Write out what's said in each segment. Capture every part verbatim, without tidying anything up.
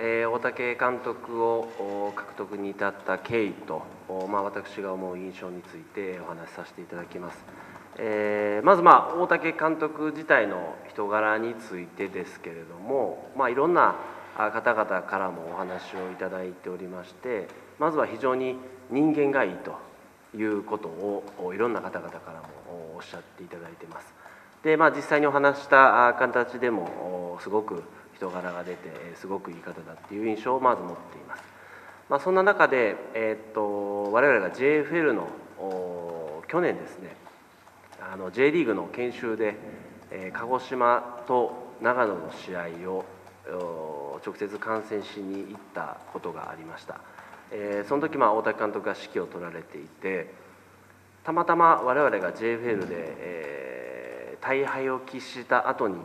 えー、大竹監督を獲得に至った経緯と、まあ、私が思う印象についてお話しさせていただきます。えー、まず、まあ、大竹監督自体の人柄についてですけれども、まあ、いろんな方々からもお話をいただいておりまして、まずは非常に人間がいいということをいろんな方々からもおっしゃっていただいてます。で、まあ、実際にお話した形でもすごく人柄が出て、すごくいい方だっていう印象をまず持っています。まあ、そんな中で、えー、っと我々が ジェイエフエル の去年ですね、あの J リーグの研修で、えー、鹿児島と長野の試合を直接観戦しに行ったことがありました。えー、その時、まあ、大竹監督が指揮を取られていて、たまたま我々が ジェイエフエル で、えー、大敗を喫した後に、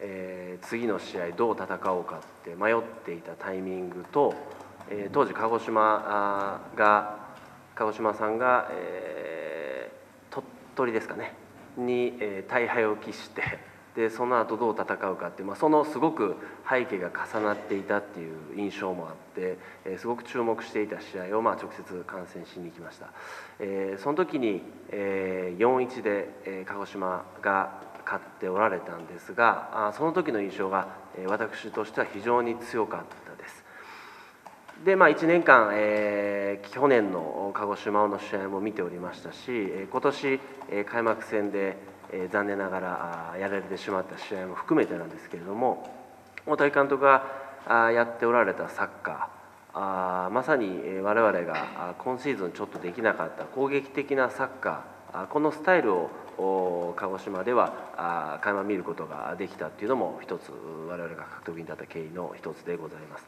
えー、次の試合どう戦おうかって迷っていたタイミングと、えー、当時鹿児島が鹿児島さんが、えー、鳥取ですかねに、えー、大敗を喫して、でその後どう戦うかって、まあ、そのすごく背景が重なっていたっていう印象もあって、えー、すごく注目していた試合をまあ直接観戦しに行きました。えー、その時に、えー、よんたいいち で、えー、鹿児島が勝っておられたんですが、その時の印象が私としては非常に強かったです。で、まあ、いちねんかん、えー、去年の鹿児島の試合も見ておりましたし、今年開幕戦で残念ながらやられてしまった試合も含めてなんですけれども、大竹監督がやっておられたサッカー、まさに我々が今シーズンちょっとできなかった攻撃的なサッカー、このスタイルを鹿児島では垣間見ることができたっていうのも一つ、我々が獲得に至った経緯の一つでございます。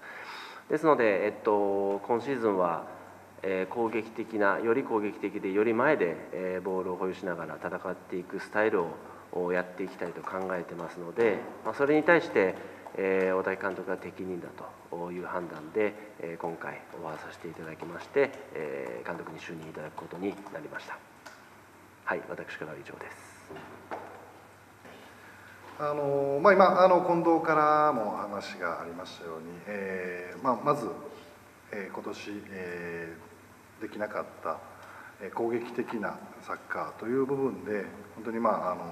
ですので、えっと、今シーズンは攻撃的な、より攻撃的でより前でボールを保有しながら戦っていくスタイルをやっていきたいと考えてますので、それに対して大竹監督が適任だという判断で今回オファーさせていただきまして、監督に就任いただくことになりました。はい、私からは以上です。あのまあ、今あの近藤からも話がありましたように、えーまあ、まず、えー、今年、えー、できなかった、えー、攻撃的なサッカーという部分で本当に、まああの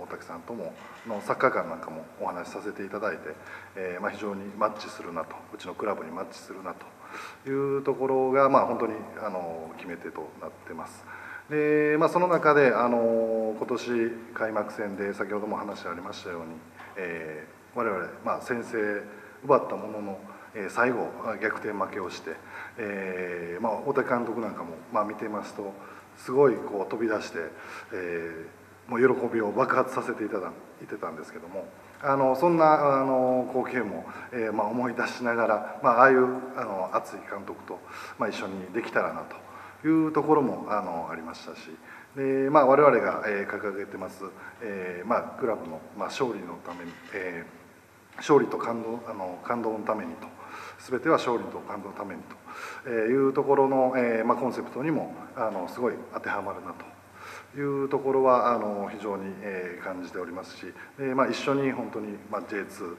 大竹さんとものサッカー観なんかもお話しさせていただいて、えーまあ、非常にマッチするなと、うちのクラブにマッチするなというところが、まあ、本当にあの決め手となってます。でまあ、その中で、あの今年開幕戦で先ほども話ありましたように、えー、我々、まあ、先制奪ったものの、えー、最後逆転負けをして、えーまあ、大竹監督なんかも、まあ、見てますとすごいこう飛び出して、えー、もう喜びを爆発させていただいてたんですけども、あのそんなあの光景も、えーまあ、思い出しながら、まあ、ああいうあの熱い監督と、まあ、一緒にできたらなと。いうところも あ, のありましたし、で、まあ、我々が、えー、掲げてます、えーまあ、クラブの、まあ、勝利のために、えー、勝利と感 動, あの感動のためにと、全ては勝利と感動のためにというところの、えーまあ、コンセプトにもあのすごい当てはまるなというところはあの非常に、えー、感じておりますし、で、まあ、一緒に本当に、まあ、ジェイツー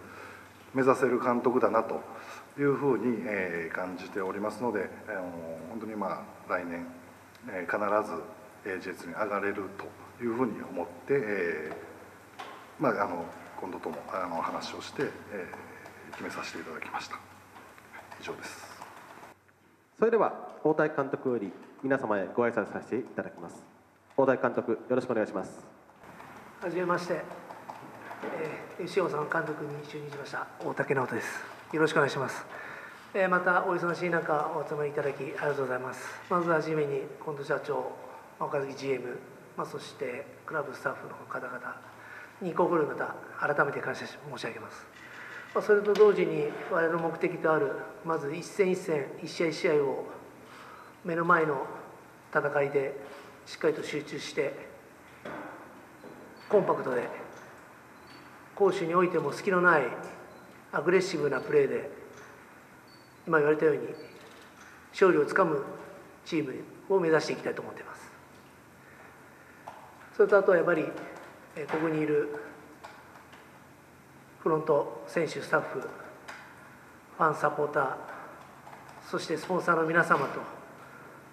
目指せる監督だなと。いうふうに感じておりますので、本当にまあ来年必ず ジェイツー に上がれるというふうに思って、まあ、あの今度ともあの話をして決めさせていただきました。以上です。それでは大竹監督より皆様へご挨拶させていただきます。大竹監督、よろしくお願いします。はじめまして、潮、えー、さん監督に就任しました大竹直人です。よろしくお願いします。えー、またお忙しい中お集まりいただきありがとうございます。まずはじめに近藤社長、岡崎 ジーエム、まあ、そしてクラブスタッフの方々に心をまた改めて感謝申し上げます。まあ、それと同時に我々の目的とある、まず一戦一戦一試合一試合を目の前の戦いでしっかりと集中してコンパクトで、攻守においても隙のないアグレッシブなプレーで、今言われたように勝利をつかむチームを目指していきたいと思っています。それとあとはやっぱりここにいるフロント、選手、スタッフ、ファン、サポーター、そしてスポンサーの皆様と、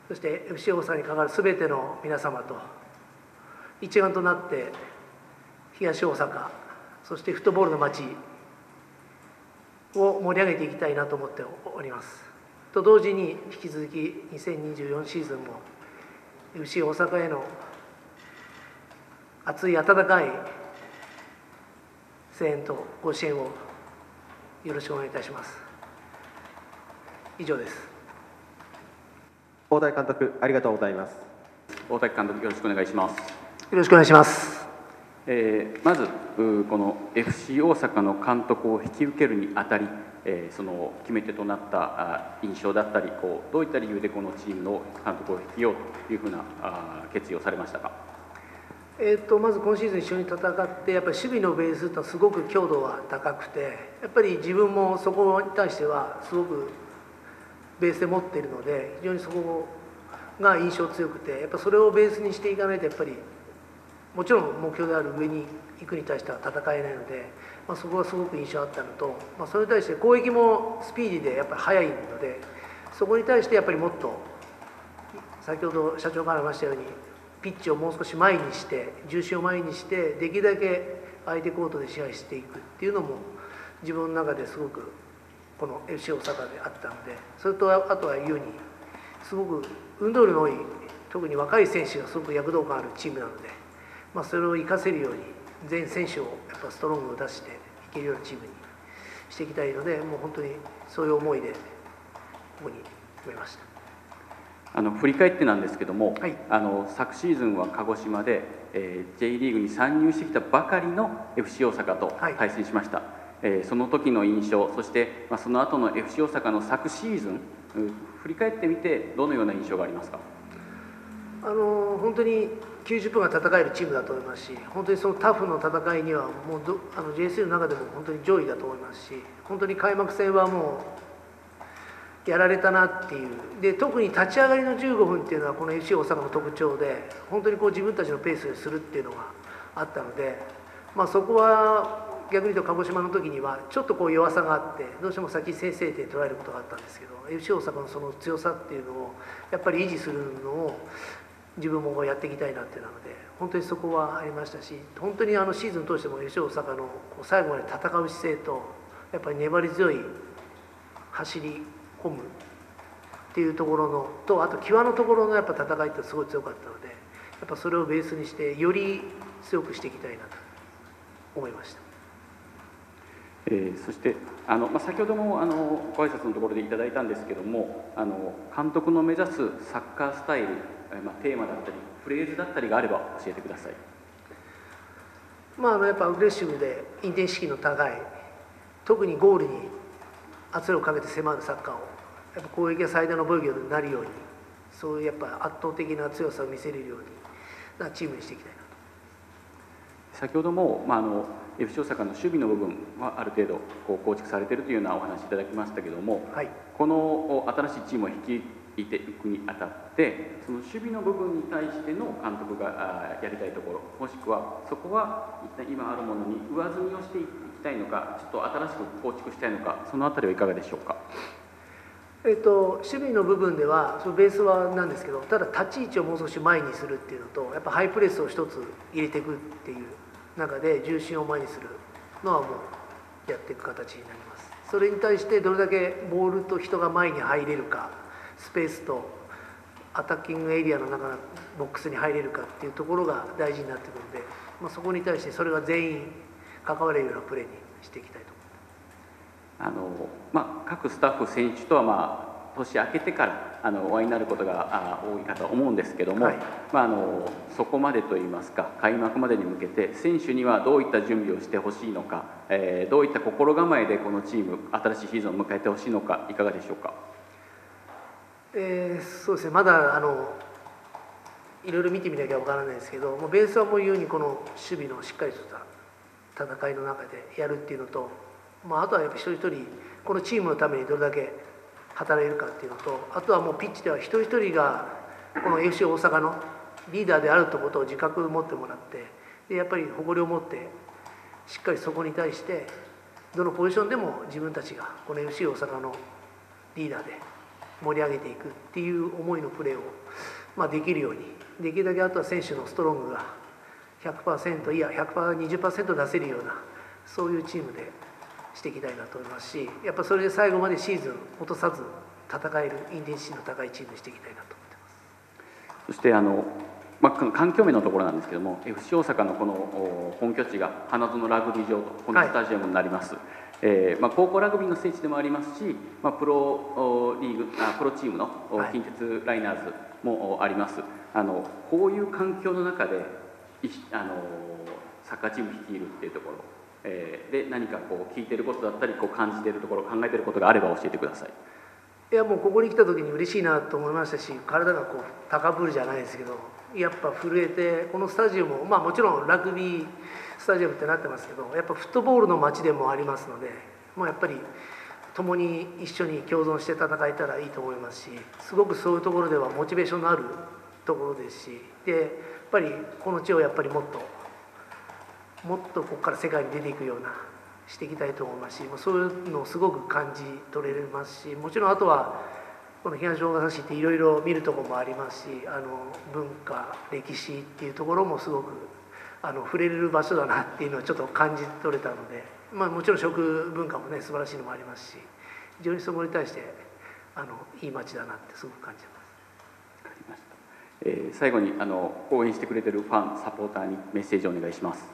そして エフシー 大阪に関わるすべての皆様と、一丸となって東大阪、そしてフットボールの街を盛り上げていきたいなと思っております。と同時に、引き続きにせんにじゅうよんシーズンも エフシー 大阪への熱い温かい声援とご支援をよろしくお願いいたします。以上です。大瀧監督、ありがとうございます。大瀧監督、よろしくお願いします。よろしくお願いします。えー、まずこの エフシー 大阪の監督を引き受けるにあたり、えー、その決め手となった印象だったり、こうどういった理由でこのチームの監督を引きようというふうな決意をされましたか。えーとまず今シーズン一緒に戦って、やっぱり守備のベースとすごく強度は高くて、やっぱり自分もそこに対してはすごくベースで持っているので、非常にそこが印象強くて、やっぱそれをベースにしていかないと、やっぱりもちろん目標である上に行くに対しては戦えないので、まあ、そこがすごく印象あったのと、まあ、それに対して攻撃もスピーディーでやっぱり速いので、そこに対してやっぱりもっと、先ほど社長から話したように、ピッチをもう少し前にして、重心を前にして、できるだけ相手コートで支配していくっていうのも、自分の中ですごくこの エフシー 大阪であったので、それとあとは言うように、すごく運動量の多い、特に若い選手がすごく躍動感あるチームなので、まあ、それを生かせるように、全選手をやっぱストロングを出していけるようなチームにしていきたいので、もう本当にそういう思いで、ここに決めました。あの振り返ってなんですけども、はい、あの昨シーズンは鹿児島で、えー、J リーグに参入してきたばかりの エフシー 大阪と対戦しました、はい、えー、その時の印象、そして、まあ、その後の エフシー 大阪の昨シーズン、うん、振り返ってみて、どのような印象がありますか。あの本当にきゅうじゅっぷんが戦えるチームだと思いますし、本当にそのタフの戦いにはもうどあの ジェイエスエル の中でも本当に上位だと思いますし、本当に開幕戦はもう、やられたなっていうで、特に立ち上がりのじゅうごふんっていうのはこの エフシー 大阪の特徴で、本当にこう自分たちのペースにするっていうのがあったので、まあ、そこは逆に言うと鹿児島の時にはちょっとこう弱さがあって、どうしても先先制点取られることがあったんですけど、 エフシー 大阪のその強さっていうのをやっぱり維持するのを自分もやっていきたいなってなので、本当にそこはありましたし、本当にあのシーズン通しても エフシー 大阪の最後まで戦う姿勢と、やっぱり粘り強い走りホームっていうところのと、あと際のところのやっぱ戦いってすごい強かったので、やっぱそれをベースにしてより強くしていきたいなと思いました。えー、そしてあの、まあ、先ほどもあのご挨拶のところでいただいたんですけども、あの監督の目指すサッカースタイル、まあ、テーマだったりフレーズだったりがあれば教えてください。まあ、あのやっぱアグレッシブでインテンシティの高い、特にゴールに圧力をかけて迫るサッカーを、やっぱ攻撃が最大の防御になるように、そういうやっぱ圧倒的な強さを見せれるようなチームにしていきたいなと。先ほども、まあ、あの エフシー 大阪の守備の部分はある程度こう構築されているというようなお話いただきましたけども、はい、この新しいチームを率いていくにあたって、その守備の部分に対しての監督がやりたいところ、もしくはそこは一旦今あるものに上積みをしていきたいのか、ちょっと新しく構築したいのか、そのあたりはいかがでしょうか。えっと、守備の部分ではそのベースはなんですけど、ただ立ち位置をもう少し前にするっていうのと、やっぱハイプレスを一つ入れていくっていう中で重心を前にするのはもうやっていく形になります。それに対してどれだけボールと人が前に入れるか、スペースとアタッキングエリアの中のボックスに入れるかっていうところが大事になってくるので、まあ、そこに対してそれが全員関われるようなプレーにしていきたいと思います。あのまあ、各スタッフ、選手とは、まあ、年明けてからあのお会いになることが多いかと思うんですけども、はい、まあ、あのそこまでといいますか、開幕までに向けて選手にはどういった準備をしてほしいのか、えー、どういった心構えでこのチーム新しいシーズンを迎えてほしいのか、いかがでしょうか。えー、そうですね、まだあのいろいろ見てみなきゃわからないですけど、もうベースはこういうようにこの守備のしっかりとした戦いの中でやるっていうのと、まあ、あとはやっぱ一人一人このチームのためにどれだけ働けるかっていうのと、あとはもうピッチでは一人一人がこの エフシー 大阪のリーダーであるということを自覚を持ってもらって、でやっぱり誇りを持ってしっかりそこに対してどのポジションでも自分たちがこの エフシー 大阪のリーダーで盛り上げていくっていう思いのプレーを、まあ、できるように、できるだけあとは選手のストロングが ひゃくパーセント いや ひゃくパーセントにじゅっパーセント 出せるような、そういうチームでしていきたいなと思いますし、やっぱそれで最後までシーズン落とさず戦えるインテンシティの高いチームにしていきたいなと思ってます。そしてあのまあ、環境面のところなんですけども、 エフシー 大阪のこの本拠地が花園ラグビー場とこのスタジアムになります、はい、えーまあ、高校ラグビーの聖地でもありますし、まあ、プロリーグあプロチームの近鉄ライナーズもあります、はい、あのこういう環境の中であのサッカーチーム率いるっていうところ、えー、で何かこう聞いてることだったりこう感じてるところ、考えてることがあれば教えてください。いや、もうここに来た時に嬉しいなと思いましたし、体がこう高ぶるじゃないですけど、やっぱ震えて、このスタジアムも、まあ、もちろんラグビースタジアムってなってますけど、やっぱフットボールの街でもありますので、まあ、やっぱり共に一緒に共存して戦えたらいいと思いますし、すごくそういうところではモチベーションのあるところですし、でやっぱりこの地をやっぱりもっともっとここから世界に出ていくようなしていきたいと思いますし、そういうのをすごく感じ取れますし、もちろんあとはこの東大阪市っていろいろ見るところもありますし、あの文化歴史っていうところもすごくあの触れる場所だなっていうのをちょっと感じ取れたので、まあ、もちろん食文化もね素晴らしいのもありますし、非常にそこに対してあのいい街だなってすごく感じます。わかりました、えー、最後にあの応援してくれてるファンサポーターにメッセージをお願いします。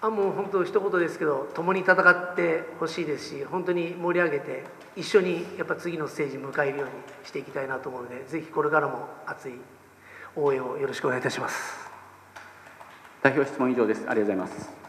あもう本当一言ですけど、共に戦ってほしいですし、本当に盛り上げて一緒にやっぱ次のステージ迎えるようにしていきたいなと思うので、ぜひこれからも熱い応援をよろしくお願いいたします。代表質問以上です。ありがとうございます。